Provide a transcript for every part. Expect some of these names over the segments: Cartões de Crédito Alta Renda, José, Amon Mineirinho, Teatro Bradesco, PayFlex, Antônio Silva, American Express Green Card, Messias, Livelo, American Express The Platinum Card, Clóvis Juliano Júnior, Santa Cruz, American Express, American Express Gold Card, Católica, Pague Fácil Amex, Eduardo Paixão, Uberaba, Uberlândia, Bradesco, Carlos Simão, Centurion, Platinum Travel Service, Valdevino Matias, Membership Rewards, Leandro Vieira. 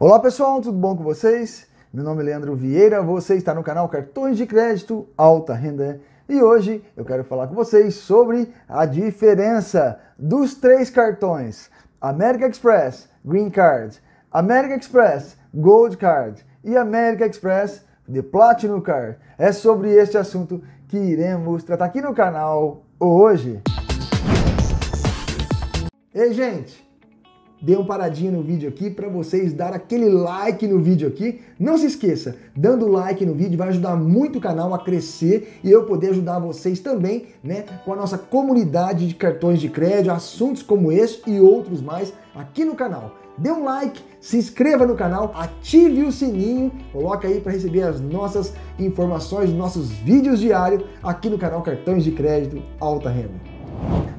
Olá pessoal, tudo bom com vocês? Meu nome é Leandro Vieira, você está no canal Cartões de Crédito Alta Renda e hoje eu quero falar com vocês sobre a diferença dos três cartões American Express Green Card, American Express Gold Card e American Express The Platinum Card. É sobre este assunto que iremos tratar aqui no canal hoje. Ei gente, dê uma paradinha no vídeo aqui para vocês dar aquele like no vídeo aqui. Não se esqueça, dando like no vídeo vai ajudar muito o canal a crescer e eu poder ajudar vocês também, né, com a nossa comunidade de cartões de crédito, assuntos como este e outros mais aqui no canal. Dê um like, se inscreva no canal, ative o sininho, coloca aí para receber as nossas informações, nossos vídeos diários aqui no canal Cartões de Crédito Alta Renda.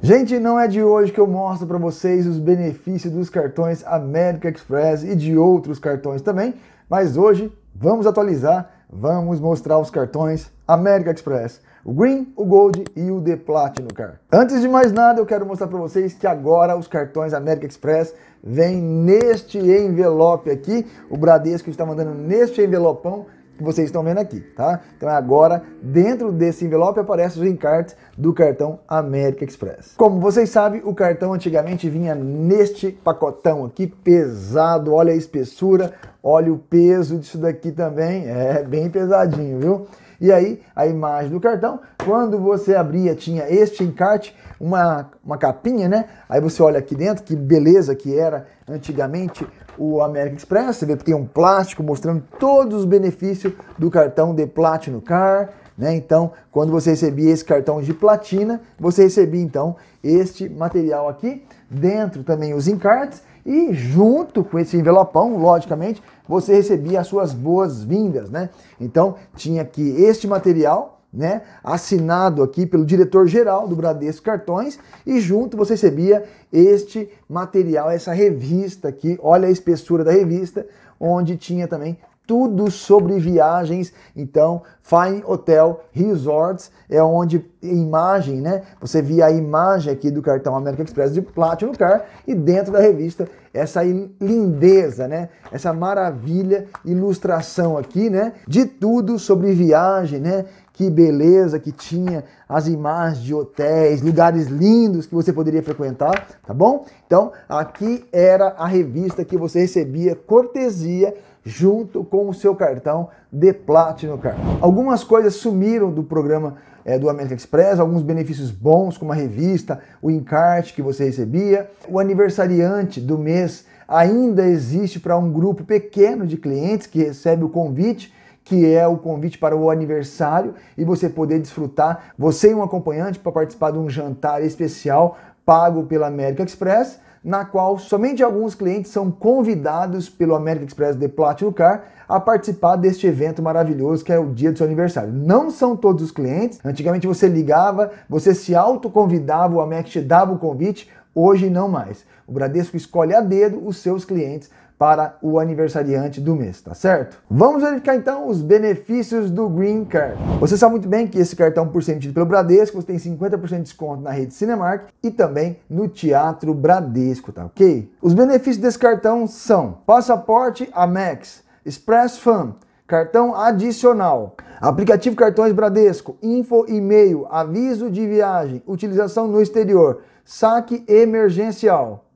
Gente, não é de hoje que eu mostro para vocês os benefícios dos cartões American Express e de outros cartões também, mas hoje vamos atualizar, vamos mostrar os cartões American Express, o Green, o Gold e o The Platinum Card. Antes de mais nada, eu quero mostrar para vocês que agora os cartões American Express vêm neste envelope aqui, o Bradesco está mandando neste envelopão que vocês estão vendo aqui, tá? Então agora, dentro desse envelope aparece os green cards do cartão American Express. Como vocês sabem, o cartão antigamente vinha neste pacotão aqui, pesado, olha a espessura, olha o peso disso daqui também, é bem pesadinho, viu? E aí, a imagem do cartão, quando você abria, tinha este encarte, uma capinha, né? Aí você olha aqui dentro, que beleza que era antigamente o American Express. Você vê que tem um plástico mostrando todos os benefícios do cartão The Platinum Card, né? Então, quando você recebia esse cartão de platina, você recebia, então, este material aqui. Dentro também os encartes. E junto com esse envelopão, logicamente, você recebia as suas boas-vindas, né? Então, tinha aqui este material, né? Assinado aqui pelo diretor-geral do Bradesco Cartões. E junto você recebia este material, essa revista aqui. Olha a espessura da revista, onde tinha também tudo sobre viagens. Então, Fine Hotel Resorts é onde imagem, né? Você via a imagem aqui do cartão American Express de Platinum Card e dentro da revista essa lindeza, né? Essa maravilha, ilustração aqui, né? De tudo sobre viagem, né? Que beleza que tinha as imagens de hotéis, lugares lindos que você poderia frequentar, tá bom? Então, aqui era a revista que você recebia cortesia junto com o seu cartão The Platinum Card. Algumas coisas sumiram do programa do American Express, alguns benefícios bons, como a revista, o encarte que você recebia. O aniversariante do mês ainda existe para um grupo pequeno de clientes que recebe o convite, que é o convite para o aniversário, e você poder desfrutar, você e um acompanhante, para participar de um jantar especial pago pela American Express, na qual somente alguns clientes são convidados pelo American Express The Platinum Card a participar deste evento maravilhoso que é o dia do seu aniversário. Não são todos os clientes. Antigamente você ligava, você se autoconvidava, o Amex te dava o convite. Hoje não mais. O Bradesco escolhe a dedo os seus clientes para o aniversariante do mês, tá certo? Vamos verificar então os benefícios do Green Card. Você sabe muito bem que esse cartão, por ser emitido pelo Bradesco, você tem 50% de desconto na rede Cinemark e também no Teatro Bradesco, tá ok? Os benefícios desse cartão são passaporte Amex, Express Fan, cartão adicional, aplicativo Cartões Bradesco, info, e-mail, aviso de viagem, utilização no exterior, saque emergencial,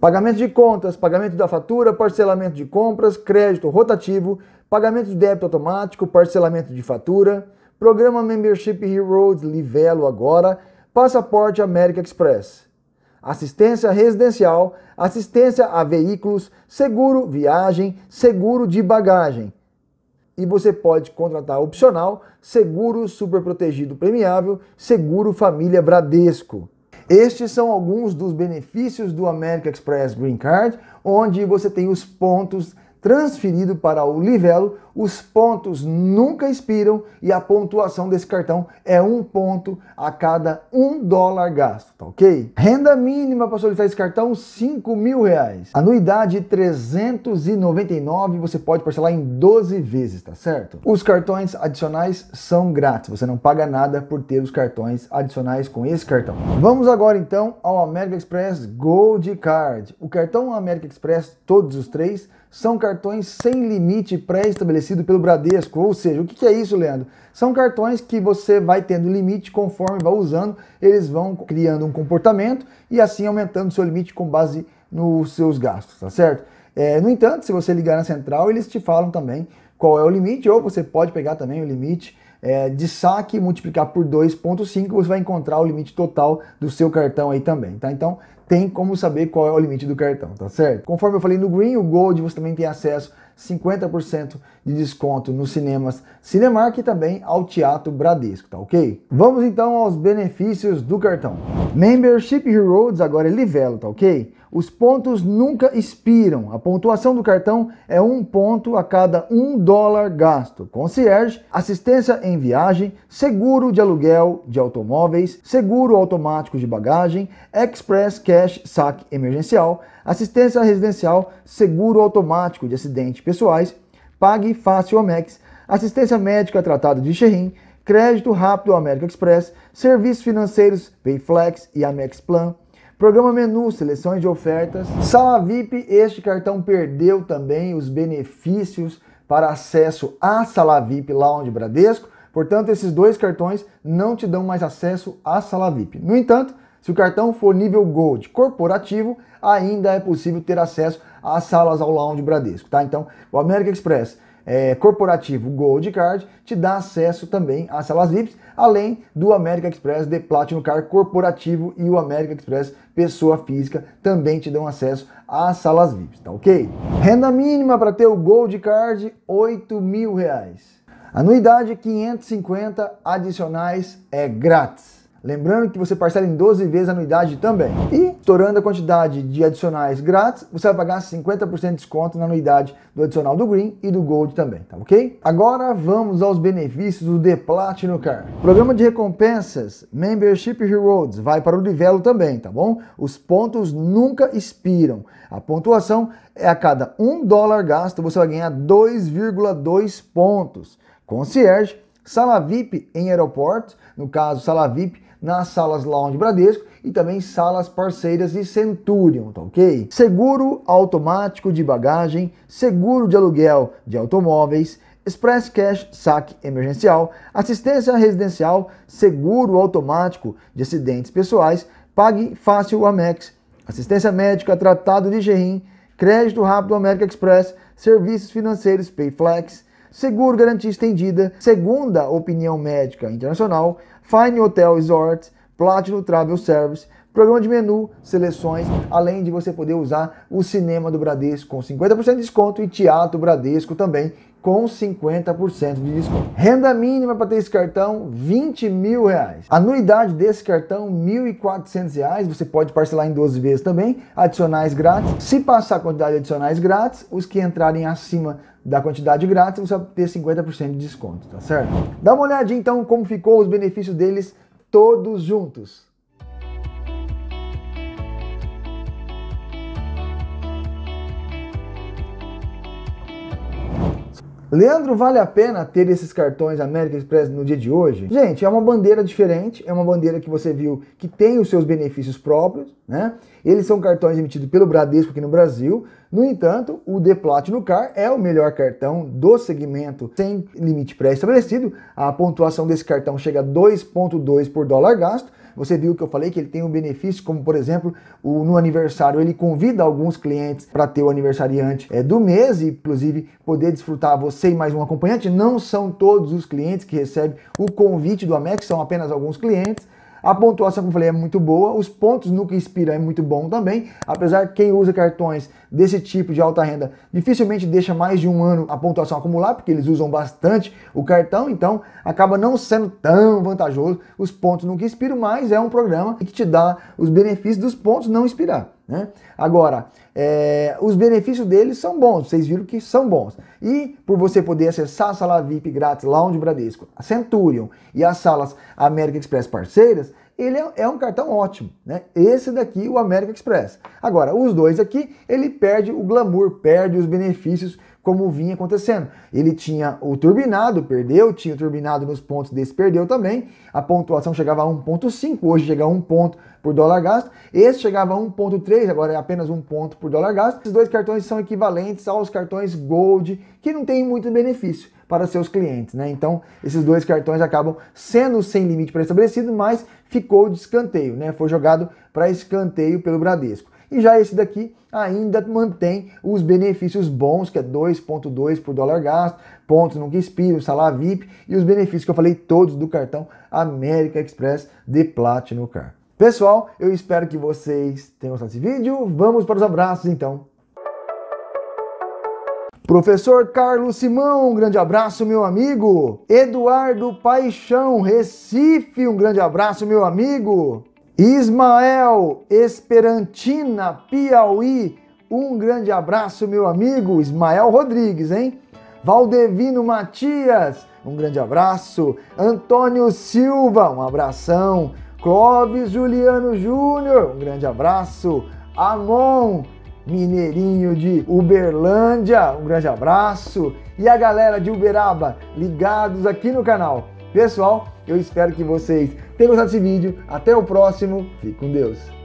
pagamento de contas, pagamento da fatura, parcelamento de compras, crédito rotativo, pagamento de débito automático, parcelamento de fatura, programa Membership Rewards Livelo agora, passaporte American Express, assistência residencial, assistência a veículos, seguro viagem, seguro de bagagem. E você pode contratar opcional, seguro superprotegido premiável, seguro família Bradesco. Estes são alguns dos benefícios do American Express Green Card, onde você tem os pontos transferidos para o Livelo, os pontos nunca expiram e a pontuação desse cartão é um ponto a cada $1 gasto, tá ok? Renda mínima para solicitar esse cartão, R$5.000. Anuidade, R$399, você pode parcelar em 12 vezes, tá certo? Os cartões adicionais são grátis, você não paga nada por ter os cartões adicionais com esse cartão. Vamos agora então ao American Express Gold Card. O cartão American Express, todos os três, são cartões sem limite pré-estabelecido pelo Bradesco. Ou seja, o que é isso, Leandro? São cartões que você vai tendo limite conforme vai usando, eles vão criando um comportamento e assim aumentando seu limite com base nos seus gastos, tá certo? No entanto, se você ligar na central, eles te falam também qual é o limite, ou você pode pegar também o limite de saque, multiplicar por 2,5, você vai encontrar o limite total do seu cartão aí também, tá? Então, tem como saber qual é o limite do cartão, tá certo? Conforme eu falei no Green, o Gold, você também tem acesso a 50% de desconto nos cinemas Cinemark e também ao Teatro Bradesco, tá ok? Vamos então aos benefícios do cartão. Membership Rewards agora é Livelo, tá ok? Os pontos nunca expiram. A pontuação do cartão é 1 ponto a cada $1 gasto. Concierge, assistência em viagem, seguro de aluguel de automóveis, seguro automático de bagagem, Express Cash saque emergencial, assistência residencial, seguro automático de acidentes pessoais, Pague Fácil Amex, assistência médica tratada de Xerrim, crédito rápido American Express, serviços financeiros PayFlex e Amex Plan, programa menu, seleções de ofertas, sala VIP. Este cartão perdeu também os benefícios para acesso à sala VIP Lounge Bradesco, portanto esses dois cartões não te dão mais acesso à sala VIP. No entanto, se o cartão for nível Gold corporativo, ainda é possível ter acesso às salas ao Lounge Bradesco, tá? Então, o American Express corporativo Gold Card te dá acesso também às salas VIPs, além do American Express The Platinum Card corporativo e o American Express pessoa física também te dão acesso às salas VIPs, tá ok? Renda mínima para ter o Gold Card, R$8.000. Anuidade 550 adicionais é grátis. Lembrando que você parcela em 12 vezes a anuidade também. E, estourando a quantidade de adicionais grátis, você vai pagar 50% de desconto na anuidade do adicional do Green e do Gold também, tá ok? Agora vamos aos benefícios do The Platinum Card. Programa de recompensas, Membership Rewards, vai para o Livelo também, tá bom? Os pontos nunca expiram. A pontuação é a cada $1 gasto, você vai ganhar 2,2 pontos. Concierge, sala VIP em aeroportos, no caso, sala VIP nas salas Lounge Bradesco e também salas parceiras e Centurion, tá ok? Seguro automático de bagagem, seguro de aluguel de automóveis, Express Cash saque emergencial, assistência residencial, seguro automático de acidentes pessoais, Pague Fácil Amex, assistência médica tratado de Xerrim, crédito rápido American Express, serviços financeiros PayFlex, seguro garantia estendida, segunda opinião médica internacional, Fine Hotel Resorts, Platinum Travel Service, programa de menu, seleções, além de você poder usar o cinema do Bradesco com 50% de desconto e Teatro Bradesco também com 50% de desconto. Renda mínima para ter esse cartão, R$20.000. Anuidade desse cartão, R$1.400. Você pode parcelar em 12 vezes também, adicionais grátis. Se passar a quantidade de adicionais grátis, os que entrarem acima da quantidade grátis, você vai ter 50% de desconto, tá certo? Dá uma olhadinha então como ficou os benefícios deles todos juntos. Leandro, vale a pena ter esses cartões American Express no dia de hoje? Gente, é uma bandeira diferente, é uma bandeira que você viu que tem os seus benefícios próprios, né? Eles são cartões emitidos pelo Bradesco aqui no Brasil. No entanto, o The Platinum Card é o melhor cartão do segmento sem limite pré-estabelecido. A pontuação desse cartão chega a 2,2 por $1 gasto. Você viu que eu falei que ele tem um benefício, como por exemplo, no aniversário ele convida alguns clientes para ter o aniversariante do mês e inclusive poder desfrutar você e mais um acompanhante. Não são todos os clientes que recebem o convite do Amex, são apenas alguns clientes. A pontuação, como eu falei, é muito boa, os pontos nunca expiram é muito bom também, apesar que quem usa cartões desse tipo de alta renda dificilmente deixa mais de um ano a pontuação acumular, porque eles usam bastante o cartão, então acaba não sendo tão vantajoso, os pontos nunca expiram, mas é um programa que te dá os benefícios dos pontos não expirar, né? Agora, os benefícios deles são bons, vocês viram que são bons. E por você poder acessar a sala VIP grátis, Lounge Bradesco, a Centurion e as salas American Express parceiras, ele é um cartão ótimo, né? Esse daqui, o American Express. Agora, os dois aqui, ele perde o glamour, perde os benefícios como vinha acontecendo. Ele tinha o turbinado, perdeu, tinha o turbinado nos pontos desse, perdeu também. A pontuação chegava a 1.5, hoje chega a 1 ponto por dólar gasto. Esse chegava a 1.3, agora é apenas 1 ponto por dólar gasto. Esses dois cartões são equivalentes aos cartões Gold, que não tem muito benefício para seus clientes, né? Então, esses dois cartões acabam sendo sem limite pré-estabelecido, mas ficou de escanteio, né? Foi jogado para escanteio pelo Bradesco. E já esse daqui ainda mantém os benefícios bons, que é 2.2 por dólar gasto, pontos nunca expiram, salário VIP e os benefícios que eu falei todos do cartão American Express The Platinum Card. Pessoal, eu espero que vocês tenham gostado desse vídeo. Vamos para os abraços, então. Professor Carlos Simão, um grande abraço, meu amigo. Eduardo Paixão, Recife, um grande abraço, meu amigo. Ismael, Esperantina, Piauí, um grande abraço, meu amigo. Ismael Rodrigues, hein? Valdevino Matias, um grande abraço. Antônio Silva, um abração. Clóvis Juliano Júnior, um grande abraço. Amon Mineirinho de Uberlândia, um grande abraço. E a galera de Uberaba, ligados aqui no canal. Pessoal, eu espero que vocês tenham gostado desse vídeo. Até o próximo. Fique com Deus.